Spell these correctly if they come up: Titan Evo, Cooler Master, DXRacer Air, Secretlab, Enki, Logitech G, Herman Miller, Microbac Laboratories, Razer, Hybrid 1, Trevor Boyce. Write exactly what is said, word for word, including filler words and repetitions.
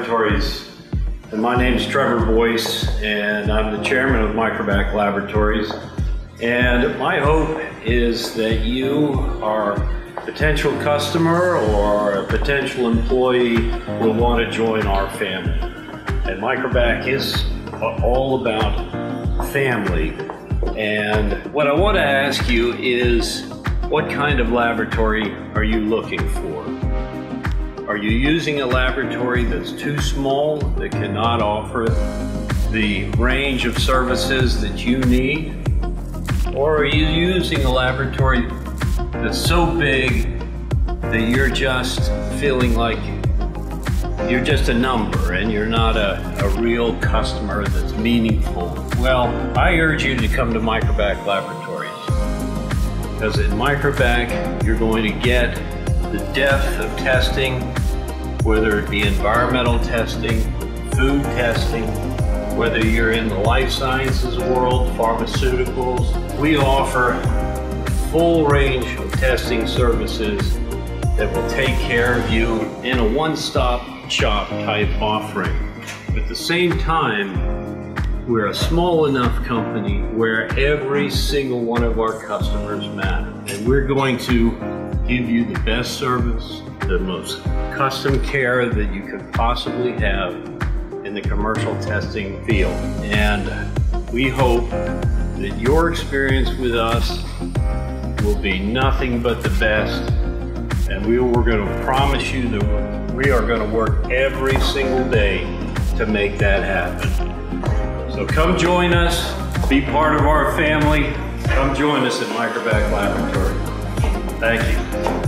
Laboratories, and my name is Trevor Boyce, and I'm the chairman of Microbac Laboratories. And my hope is that you are a potential customer or a potential employee will want to join our family. And Microbac is all about family. And what I want to ask you is, what kind of laboratory are you looking for? Are you using a laboratory that's too small, that cannot offer the range of services that you need? Or are you using a laboratory that's so big that you're just feeling like you're just a number and you're not a, a real customer that's meaningful? Well, I urge you to come to Microbac Laboratories, because in Microbac, you're going to get the depth of testing, whether it be environmental testing, food testing, whether you're in the life sciences world, pharmaceuticals. We offer a full range of testing services that will take care of you in a one-stop shop type offering. At the same time, we're a small enough company where every single one of our customers matter, and we're going to give you the best service, the most custom care that you could possibly have in the commercial testing field. And we hope that your experience with us will be nothing but the best. And we, we're going to promise you that we are going to work every single day to make that happen. So come join us, be part of our family. Come join us at Microbac Laboratories. Thank you.